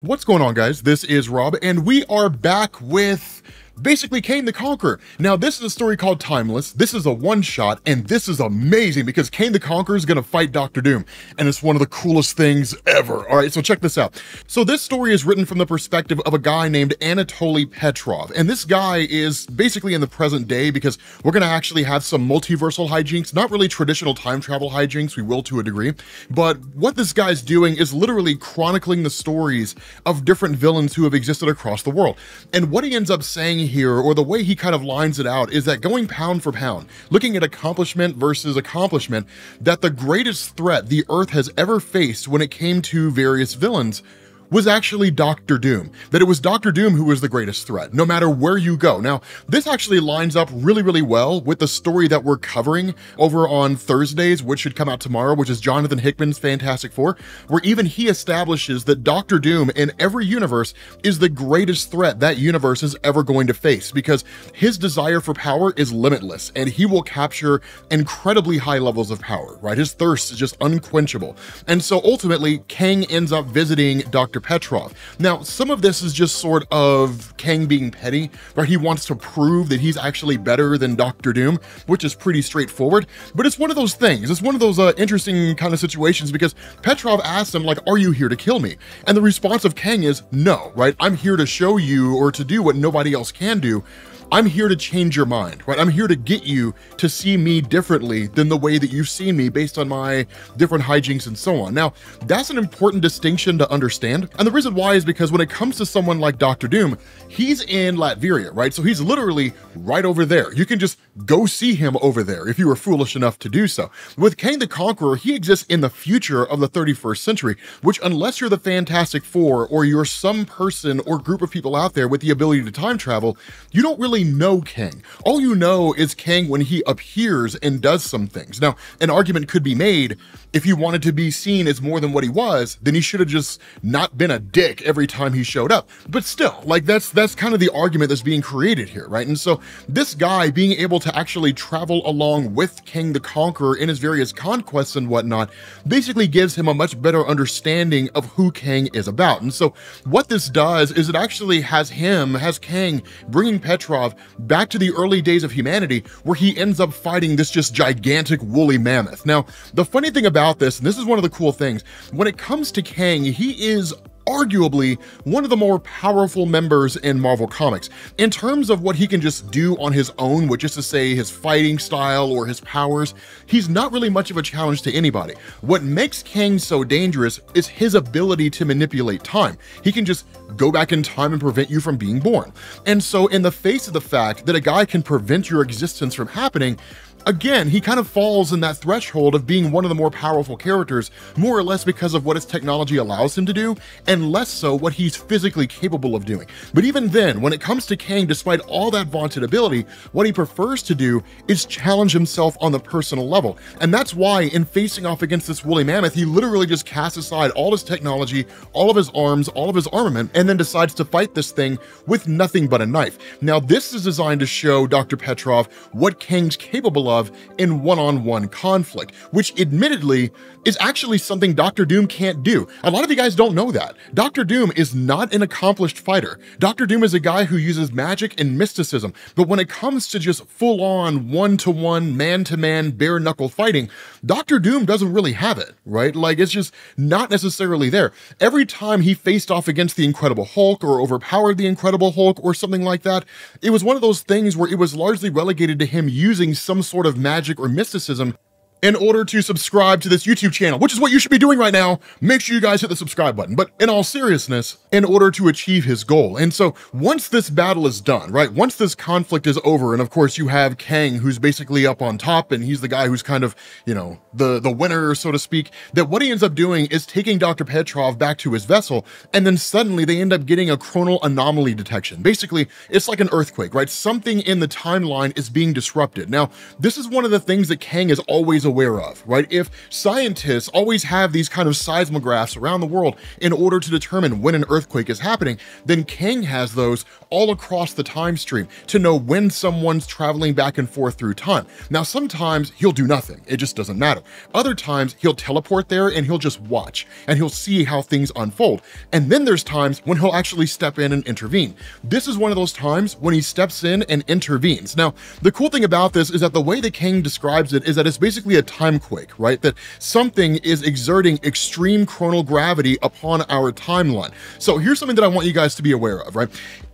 What's going on, guys? This is Rob, and we are back with basically Kang the Conqueror. Now, this is a story called Timeless. This is a one-shot, and this is amazing because Kang the Conqueror is going to fight Doctor Doom, and it's one of the coolest things ever. All right, so check this out. So this story is written from the perspective of a guy named Anatoly Petrov, and this guy is basically in the present day because we're going to actually have some multiversal hijinks, not really traditional time travel hijinks, we will to a degree, but what this guy's doing is literally chronicling the stories of different villains who have existed across the world. And what he ends up saying here, or the way he kind of lines it out, is that going pound for pound, looking at accomplishment versus accomplishment, that the greatest threat the Earth has ever faced when it came to various villains was actually Doctor Doom, that it was Doctor Doom who was the greatest threat, no matter where you go. Now, this actually lines up really, really well with the story that we're covering over on Thursdays, which should come out tomorrow, which is Jonathan Hickman's Fantastic Four, where even he establishes that Doctor Doom in every universe is the greatest threat that universe is ever going to face, because his desire for power is limitless, and he will capture incredibly high levels of power, right? His thirst is just unquenchable. And so ultimately, Kang ends up visiting Dr. Petrov. Now, some of this is just sort of Kang being petty, right? He wants to prove that he's actually better than Doctor Doom, which is pretty straightforward, but it's one of those things. It's one of those interesting kind of situations, because Petrov asks him, like, are you here to kill me? And the response of Kang is no, right? I'm here to show you, or to do what nobody else can do. I'm here to change your mind, right? I'm here to get you to see me differently than the way that you've seen me based on my different hijinks and so on. Now, that's an important distinction to understand. And the reason why is because when it comes to someone like Doctor Doom, he's in Latveria, right? So he's literally right over there. You can just go see him over there if you were foolish enough to do so. With Kang the Conqueror, he exists in the future of the 31st century, which, unless you're the Fantastic Four or you're some person or group of people out there with the ability to time travel, you don't really know Kang. All you know is Kang when he appears and does some things. Now, an argument could be made, if he wanted to be seen as more than what he was, then he should have just not been a dick every time he showed up. But still, like, that's kind of the argument that's being created here, right? And so this guy being able to actually travel along with Kang the Conqueror in his various conquests and whatnot basically gives him a much better understanding of who Kang is about. And so what this does is it actually has Kang bringing Petrov back to the early days of humanity, where he ends up fighting this just gigantic woolly mammoth. Now, the funny thing about this, and this is one of the cool things, when it comes to Kang, he is arguably one of the more powerful members in Marvel Comics in terms of what he can just do on his own, which is to say his fighting style or his powers. He's not really much of a challenge to anybody. What makes Kang so dangerous is his ability to manipulate time. He can just go back in time and prevent you from being born. And so in the face of the fact that a guy can prevent your existence from happening, again, he kind of falls in that threshold of being one of the more powerful characters, more or less because of what his technology allows him to do, and less so what he's physically capable of doing. But even then, when it comes to Kang, despite all that vaunted ability, what he prefers to do is challenge himself on the personal level. And that's why in facing off against this woolly mammoth, he literally just casts aside all his technology, all of his arms, all of his armament, and then decides to fight this thing with nothing but a knife. Now, this is designed to show Dr. Petrov what Kang's capable of in one-on-one conflict, which admittedly is actually something Doctor Doom can't do. A lot of you guys don't know that. Doctor Doom is not an accomplished fighter. Doctor Doom is a guy who uses magic and mysticism, but when it comes to just full-on one-to-one, man-to-man, bare-knuckle fighting, Doctor Doom doesn't really have it, right? Like, it's just not necessarily there. Every time he faced off against the Incredible Hulk or overpowered the Incredible Hulk or something like that, it was one of those things where it was largely relegated to him using some sort of magic or mysticism in order to subscribe to this YouTube channel, which is what you should be doing right now. Make sure you guys hit the subscribe button, but in all seriousness, in order to achieve his goal. And so once this battle is done, right, once this conflict is over, and of course you have Kang, who's basically up on top, and he's the guy who's kind of, you know, the winner, so to speak, that what he ends up doing is taking Dr. Petrov back to his vessel, and then suddenly they end up getting a chronal anomaly detection. Basically, it's like an earthquake, right? Something in the timeline is being disrupted. Now, this is one of the things that Kang is always aware of, right? If scientists always have these kind of seismographs around the world in order to determine when an earthquake is happening, then Kang has those all across the time stream to know when someone's traveling back and forth through time. Now, sometimes he'll do nothing. It just doesn't matter. Other times he'll teleport there and he'll just watch and he'll see how things unfold. And then there's times when he'll actually step in and intervene. This is one of those times when he steps in and intervenes. Now, the cool thing about this is that the way that Kang describes it is that it's basically a timequake, right? That something is exerting extreme chronal gravity upon our timeline. So here's something that I want you guys to be aware of, right?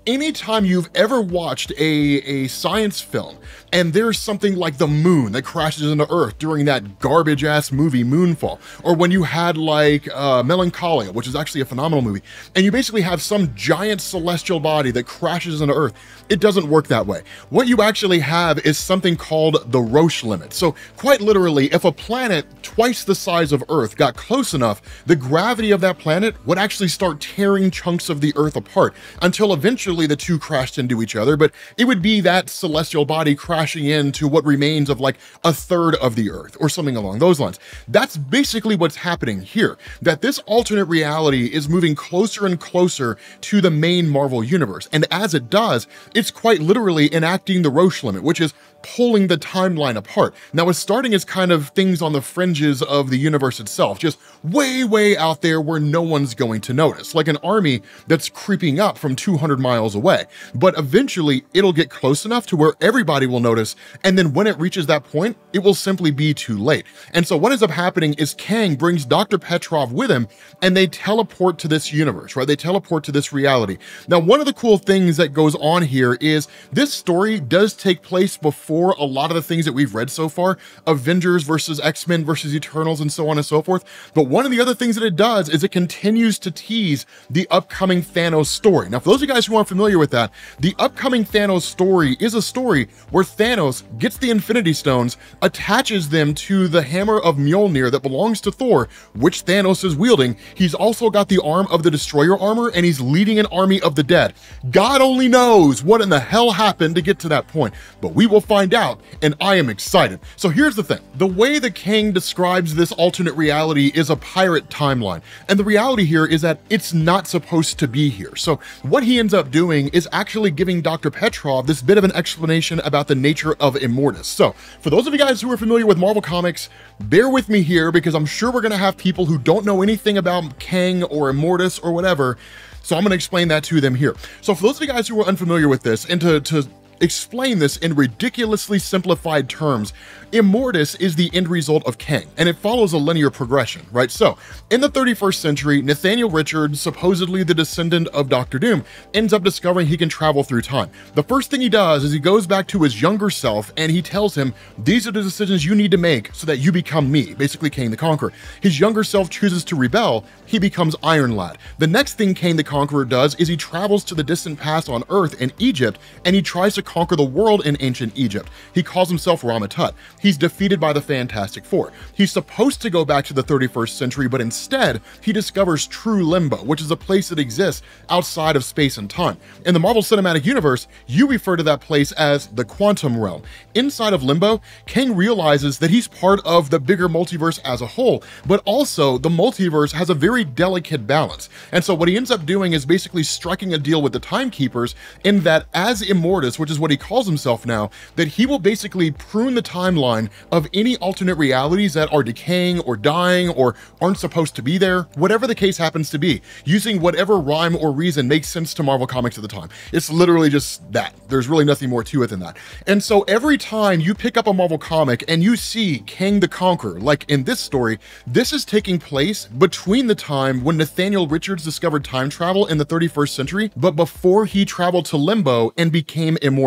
Anytime you've ever watched a science film and there's something like the moon that crashes into Earth during that garbage ass movie Moonfall, or when you had like Melancholia, which is actually a phenomenal movie, and you basically have some giant celestial body that crashes into Earth, it doesn't work that way. What you actually have is something called the Roche limit. So quite literally, if a planet twice the size of Earth got close enough, the gravity of that planet would actually start tearing chunks of the Earth apart until eventually the two crashed into each other. But it would be that celestial body crashing into what remains of like a third of the Earth or something along those lines. That's basically what's happening here, that this alternate reality is moving closer and closer to the main Marvel universe. And as it does, it's quite literally enacting the Roche limit, which is pulling the timeline apart. Now, it's starting as kind of things on the fringes of the universe itself, just way, way out there where no one's going to notice, like an army that's creeping up from 200 miles away. But eventually it'll get close enough to where everybody will notice. And then when it reaches that point, it will simply be too late. And so what ends up happening is Kang brings Dr. Petrov with him and they teleport to this universe, right? They teleport to this reality. Now, one of the cool things that goes on here is this story does take place before a lot of the things that we've read so far, Avengers versus X-Men versus Eternals and so on and so forth. But one of the other things that it does is it continues to tease the upcoming Thanos story. Now, for those of you guys who aren't familiar with that, the upcoming Thanos story is a story where Thanos gets the Infinity Stones, attaches them to the hammer of Mjolnir that belongs to Thor, which Thanos is wielding. He's also got the arm of the Destroyer armor and he's leading an army of the dead. God only knows what in the hell happened to get to that point, but we will find out, and I am excited. So here's the thing. The way that Kang describes this alternate reality is a pirate timeline. And the reality here is that it's not supposed to be here. So what he ends up doing is actually giving Dr. Petrov this bit of an explanation about the nature of Immortus. So for those of you guys who are familiar with Marvel Comics, bear with me here because I'm sure we're going to have people who don't know anything about Kang or Immortus or whatever. So I'm going to explain that to them here. So for those of you guys who are unfamiliar with this, and to explain this in ridiculously simplified terms, Immortus is the end result of Kang, and it follows a linear progression, right? So in the 31st century, Nathaniel Richard, supposedly the descendant of Doctor Doom, ends up discovering he can travel through time. The first thing he does is he goes back to his younger self and he tells him, these are the decisions you need to make so that you become me, basically Kang the Conqueror. His younger self chooses to rebel. He becomes Iron Lad. The next thing Kang the Conqueror does is he travels to the distant past on Earth in Egypt, and he tries to conquer the world in ancient Egypt. He calls himself Rama-Tut. He's defeated by the Fantastic Four. He's supposed to go back to the 31st century, but instead he discovers true Limbo, which is a place that exists outside of space and time. In the Marvel Cinematic Universe, you refer to that place as the Quantum Realm. Inside of Limbo, Kang realizes that he's part of the bigger multiverse as a whole, but also the multiverse has a very delicate balance. And so what he ends up doing is basically striking a deal with the Timekeepers, in that as Immortus, which is what he calls himself now, that he will basically prune the timeline of any alternate realities that are decaying or dying or aren't supposed to be there, whatever the case happens to be, using whatever rhyme or reason makes sense to Marvel Comics at the time. It's literally just that. There's really nothing more to it than that. And so every time you pick up a Marvel comic and you see Kang the Conqueror, like in this story, this is taking place between the time when Nathaniel Richards discovered time travel in the 31st century, but before he traveled to Limbo and became immortal.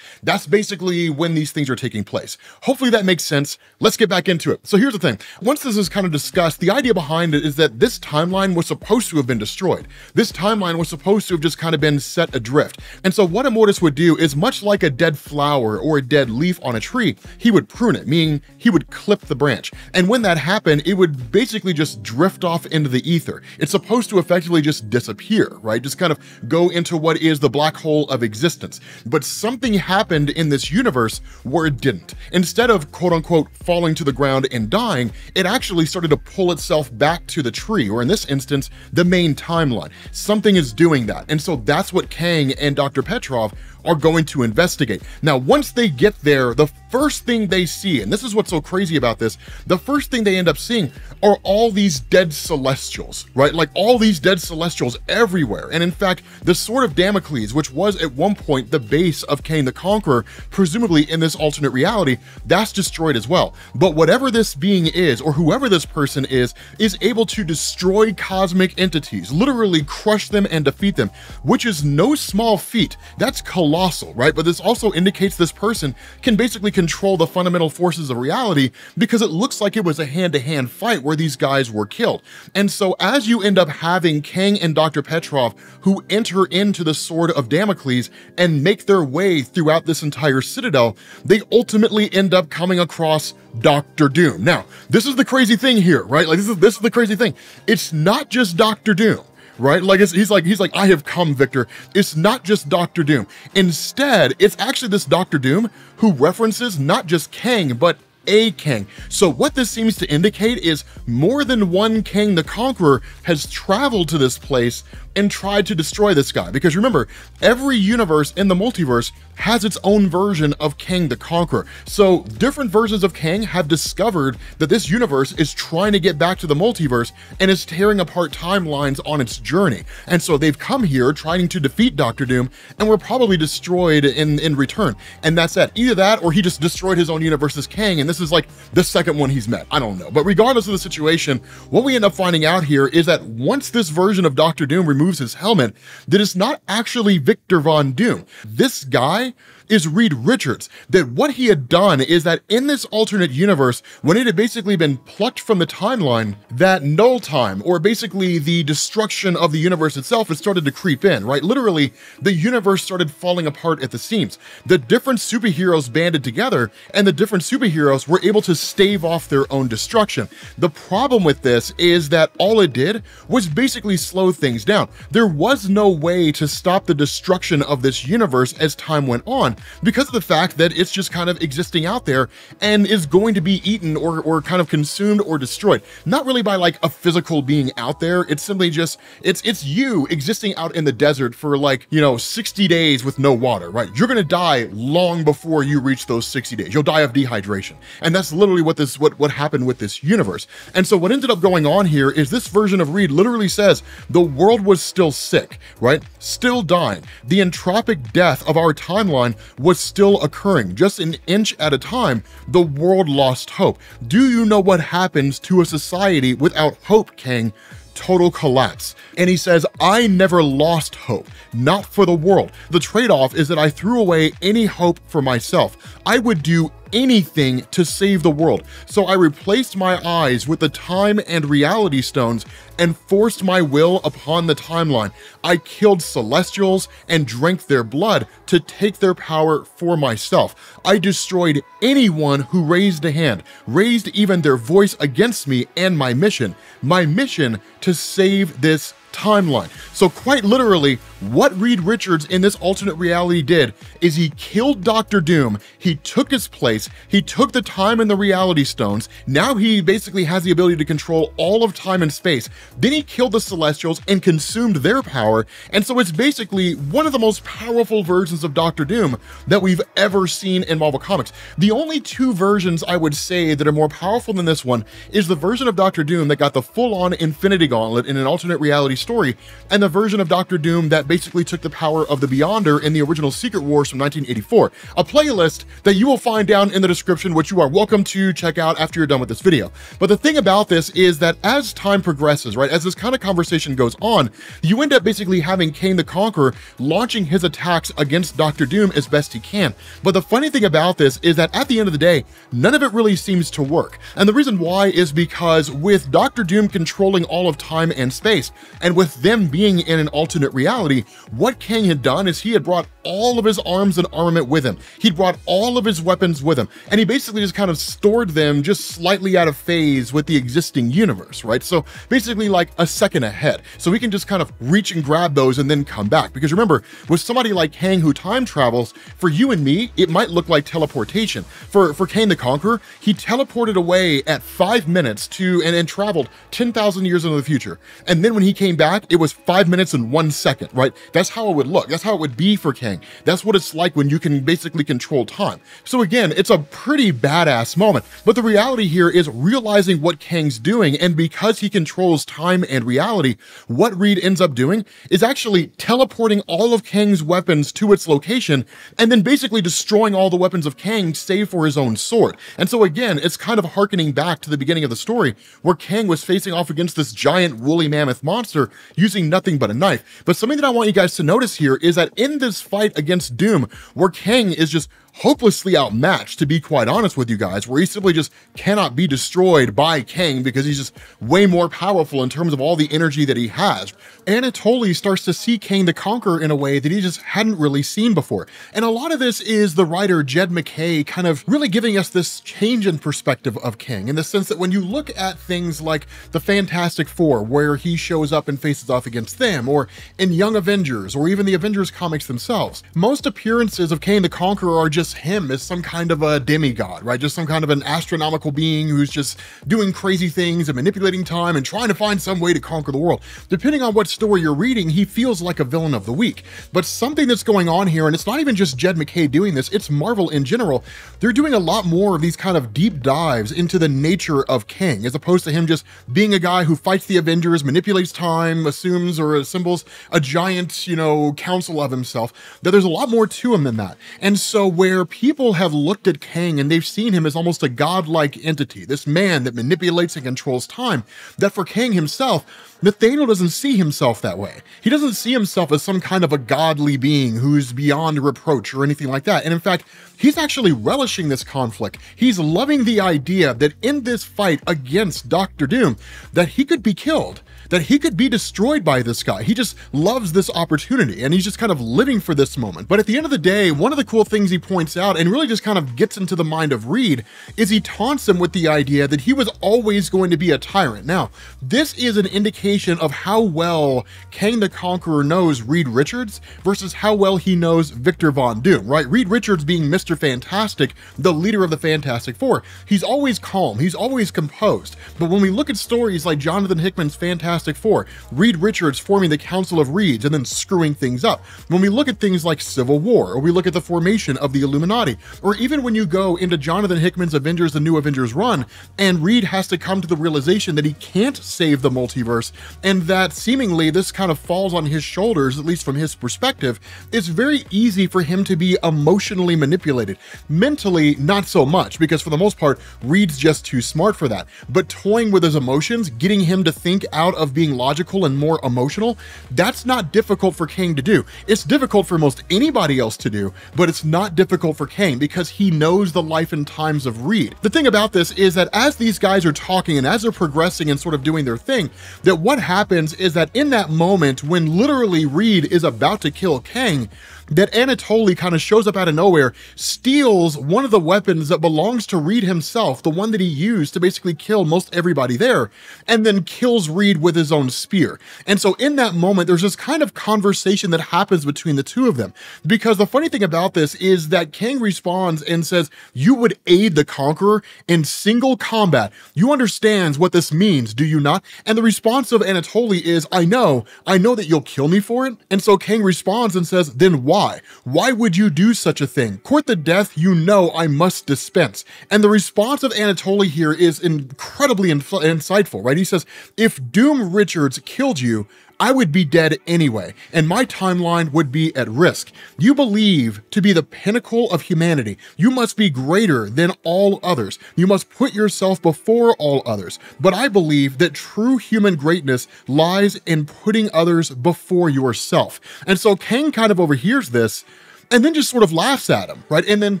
That's basically when these things are taking place. Hopefully that makes sense. Let's get back into it. So here's the thing. Once this is kind of discussed, the idea behind it is that this timeline was supposed to have been destroyed. This timeline was supposed to have just kind of been set adrift. And so what Immortus would do is, much like a dead flower or a dead leaf on a tree, he would prune it, meaning he would clip the branch. And when that happened, it would basically just drift off into the ether. It's supposed to effectively just disappear, right? Just kind of go into what is the black hole of existence. But something something happened in this universe where it didn't. Instead of quote-unquote falling to the ground and dying, it actually started to pull itself back to the tree, or in this instance, the main timeline. Something is doing that, and so that's what Kang and Dr. Petrov are going to investigate. Now, once they get there, the first thing they see, and this is what's so crazy about this, the first thing they end up seeing are all these dead Celestials, right? Like all these dead Celestials everywhere. And in fact, the Sword of Damocles, which was at one point the base of Kang the Conqueror, presumably in this alternate reality, that's destroyed as well. But whatever this being is, or whoever this person is able to destroy cosmic entities, literally crush them and defeat them, which is no small feat. That's colossal, right? But this also indicates this person can basically control the fundamental forces of reality, because it looks like it was a hand-to-hand fight where these guys were killed. And so as you end up having Kang and Dr. Petrov, who enter into the Sword of Damocles and make their way throughout this entire citadel, they ultimately end up coming across Doctor Doom. Now, this is the crazy thing here, right? Like this is the crazy thing. It's not just Doctor Doom, right? Like he's like, I have come, Victor. It's not just Doctor Doom. Instead, it's actually this Doctor Doom who references not just Kang, but a Kang. So what this seems to indicate is more than one Kang the Conqueror has traveled to this place and tried to destroy this guy. Because remember, every universe in the multiverse has its own version of Kang the Conqueror. So different versions of Kang have discovered that this universe is trying to get back to the multiverse and is tearing apart timelines on its journey. And so they've come here trying to defeat Doctor Doom and were probably destroyed in return. And that's that. Either that, or he just destroyed his own universe as Kang, and this is like the second one he's met. I don't know. But regardless of the situation, what we end up finding out here is that once this version of Doctor Doom removes his helmet, that it's not actually Victor Von Doom. This guy is Reed Richards. That what he had done is that in this alternate universe, when it had basically been plucked from the timeline, that null time, or basically the destruction of the universe itself, had started to creep in, right? Literally, the universe started falling apart at the seams. The different superheroes banded together, and the different superheroes were able to stave off their own destruction. The problem with this is that all it did was basically slow things down. There was no way to stop the destruction of this universe as time went on, because of the fact that it's just kind of existing out there and is going to be eaten or kind of consumed or destroyed. Not really by like a physical being out there. It's simply just, it's you existing out in the desert for like, you know, 60 days with no water, right? You're going to die long before you reach those 60 days. You'll die of dehydration. And that's literally what this, what happened with this universe. And so what ended up going on here is this version of Reed literally says, the world was still sick, right? Still dying. The entropic death of our timeline was still occurring. Just an inch at a time, the world lost hope. Do you know what happens to a society without hope, Kang? Total collapse. And he says, I never lost hope, not for the world. The trade-off is that I threw away any hope for myself. I would do anything to save the world. So I replaced my eyes with the time and reality stones and forced my will upon the timeline. I killed Celestials and drank their blood to take their power for myself. I destroyed anyone who raised a hand, raised even their voice against me and my mission. My mission to save this timeline. So quite literally, what Reed Richards in this alternate reality did is he killed Dr. Doom, he took his place, he took the time and the reality stones, now he basically has the ability to control all of time and space, then he killed the Celestials and consumed their power, and so it's basically one of the most powerful versions of Dr. Doom that we've ever seen in Marvel Comics. The only two versions I would say that are more powerful than this one is the version of Dr. Doom that got the full-on Infinity Gauntlet in an alternate reality story, and the version of Dr. Doom that basically took the power of the Beyonder in the original Secret Wars from 1984, a playlist that you will find down in the description, which you are welcome to check out after you're done with this video. But the thing about this is that as time progresses, right, as this kind of conversation goes on, you end up basically having Kang the Conqueror launching his attacks against Dr. Doom as best he can. But the funny thing about this is that at the end of the day, none of it really seems to work. And the reason why is because with Dr. Doom controlling all of time and space, and with them being in an alternate reality, amazing. What Kang had done is he had brought all of his arms and armament with him. He'd brought all of his weapons with him, and he basically just kind of stored them just slightly out of phase with the existing universe, right? So basically like a second ahead. So he can just kind of reach and grab those and then come back. Because remember, with somebody like Kang who time travels, for you and me, it might look like teleportation. For Kang the Conqueror, he teleported away at 5 minutes to and traveled 10,000 years into the future. And then when he came back, it was 5 minutes and 1 second, right? That's how it would look. That's how it would be for Kang. That's what it's like when you can basically control time. So again, it's a pretty badass moment. But the reality here is realizing what Kang's doing, and because he controls time and reality, what Reed ends up doing is actually teleporting all of Kang's weapons to its location and then basically destroying all the weapons of Kang save for his own sword. And so again, it's kind of harkening back to the beginning of the story where Kang was facing off against this giant woolly mammoth monster using nothing but a knife. But something that I want you guys to notice here is that in this fight against Doom, where Kang is just hopelessly outmatched, to be quite honest with you guys, where he simply just cannot be destroyed by Kang because he's just way more powerful in terms of all the energy that he has, Anatoly starts to see Kang the Conqueror in a way that he just hadn't really seen before. And a lot of this is the writer Jed McKay kind of really giving us this change in perspective of Kang, in the sense that when you look at things like the Fantastic Four, where he shows up and faces off against them, or in Young Avengers, or even the Avengers comics themselves, most appearances of Kang the Conqueror are just him as some kind of a demigod, right? Just some kind of an astronomical being who's just doing crazy things and manipulating time and trying to find some way to conquer the world. Depending on what story you're reading, he feels like a villain of the week. But something that's going on here, and it's not even just Jed McKay doing this, it's Marvel in general, they're doing a lot more of these kind of deep dives into the nature of Kang, as opposed to him just being a guy who fights the Avengers, manipulates time, assumes or assembles a giant, you know, council of himself. That there's a lot more to him than that. And so where people have looked at Kang and they've seen him as almost a godlike entity, this man that manipulates and controls time, that for Kang himself, Nathaniel doesn't see himself that way. He doesn't see himself as some kind of a godly being who's beyond reproach or anything like that. And in fact, he's actually relishing this conflict. He's loving the idea that in this fight against Doctor Doom, that he could be killed, that he could be destroyed by this guy. He just loves this opportunity and he's just kind of living for this moment. But at the end of the day, one of the cool things he points out and really just kind of gets into the mind of Reed is he taunts him with the idea that he was always going to be a tyrant. Now, this is an indication of how well Kang the Conqueror knows Reed Richards versus how well he knows Victor Von Doom, right? Reed Richards being Mr. Fantastic, the leader of the Fantastic Four. He's always calm, he's always composed. But when we look at stories like Jonathan Hickman's Fantastic Four, Reed Richards forming the Council of Reeds and then screwing things up. When we look at things like Civil War, or we look at the formation of the Illuminati, or even when you go into Jonathan Hickman's Avengers, the New Avengers run, and Reed has to come to the realization that he can't save the multiverse, and that seemingly this kind of falls on his shoulders, at least from his perspective, it's very easy for him to be emotionally manipulated. Mentally, not so much, because for the most part, Reed's just too smart for that. But toying with his emotions, getting him to think out of being logical and more emotional, that's not difficult for Kang to do. It's difficult for most anybody else to do, but it's not difficult for Kang because he knows the life and times of Reed. The thing about this is that as these guys are talking and as they're progressing and sort of doing their thing, that what happens is that in that moment when literally Reed is about to kill Kang, that Anatoly kind of shows up out of nowhere, steals one of the weapons that belongs to Reed himself, the one that he used to basically kill most everybody there, and then kills Reed with his own spear. And so in that moment, there's this kind of conversation that happens between the two of them. Because the funny thing about this is that Kang responds and says, "You would aid the Conqueror in single combat. You understand what this means, do you not?" And the response of Anatoly is, I know that you'll kill me for it." And so Kang responds and says, "Then why? Why would you do such a thing? Court the death you know I must dispense." And the response of Anatoly here is incredibly insightful, right? He says, "If Doom Richards killed you, I would be dead anyway, and my timeline would be at risk. You believe to be the pinnacle of humanity. You must be greater than all others. You must put yourself before all others. But I believe that true human greatness lies in putting others before yourself." And so Kang kind of overhears this and then just sort of laughs at him, right? And then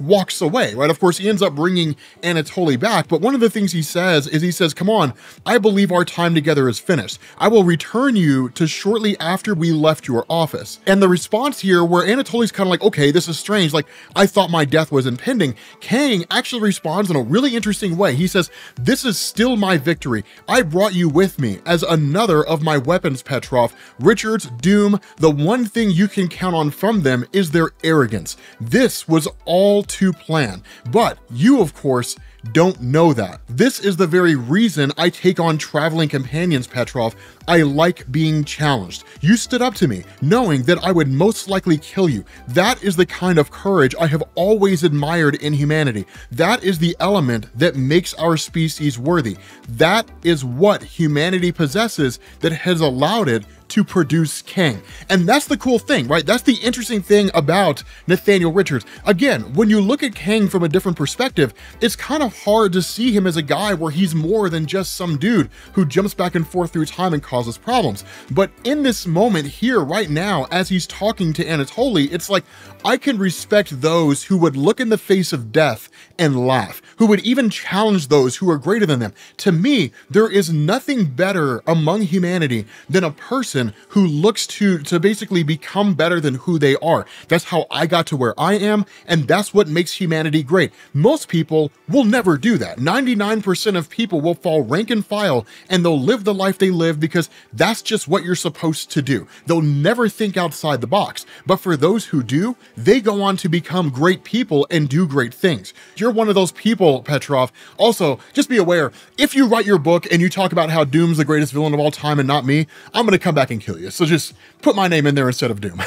walks away, right? Of course, he ends up bringing Anatoly back, but one of the things he says is, he says, come on, I believe our time together is finished. I will return you to shortly after we left your office. And the response here, where Anatoly's kind of like, okay, this is strange, like, I thought my death was impending, Kang actually responds in a really interesting way. He says, this is still my victory. I brought you with me as another of my weapons, Petrov. Richards, Doom, the one thing you can count on from them is their arrogance. This was all to plan, but you, of course, don't know that. This is the very reason I take on traveling companions, Petrov. I like being challenged. You stood up to me, knowing that I would most likely kill you. That is the kind of courage I have always admired in humanity. That is the element that makes our species worthy. That is what humanity possesses that has allowed it to produce Kang. And that's the cool thing, right? That's the interesting thing about Nathaniel Richards. Again, when you look at Kang from a different perspective, it's kind of hard to see him as a guy where he's more than just some dude who jumps back and forth through time and causes problems. But in this moment here right now, as he's talking to Anatoly, it's like, I can respect those who would look in the face of death and laugh, who would even challenge those who are greater than them. To me, there is nothing better among humanity than a person who looks to basically become better than who they are. That's how I got to where I am, and that's what makes humanity great. Most people will never do that. 99% of people will fall rank and file, and they'll live the life they live because that's just what you're supposed to do. They'll never think outside the box. But for those who do, they go on to become great people and do great things. You're one of those people, Petrov. Also, just be aware, if you write your book and you talk about how Doom's the greatest villain of all time and not me, I'm gonna come back and kill you. So just put my name in there instead of Doom,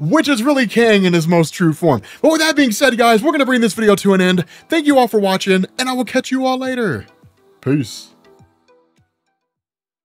which is really Kang in his most true form. But with that being said, guys, we're going to bring this video to an end. Thank you all for watching, and I will catch you all later. Peace.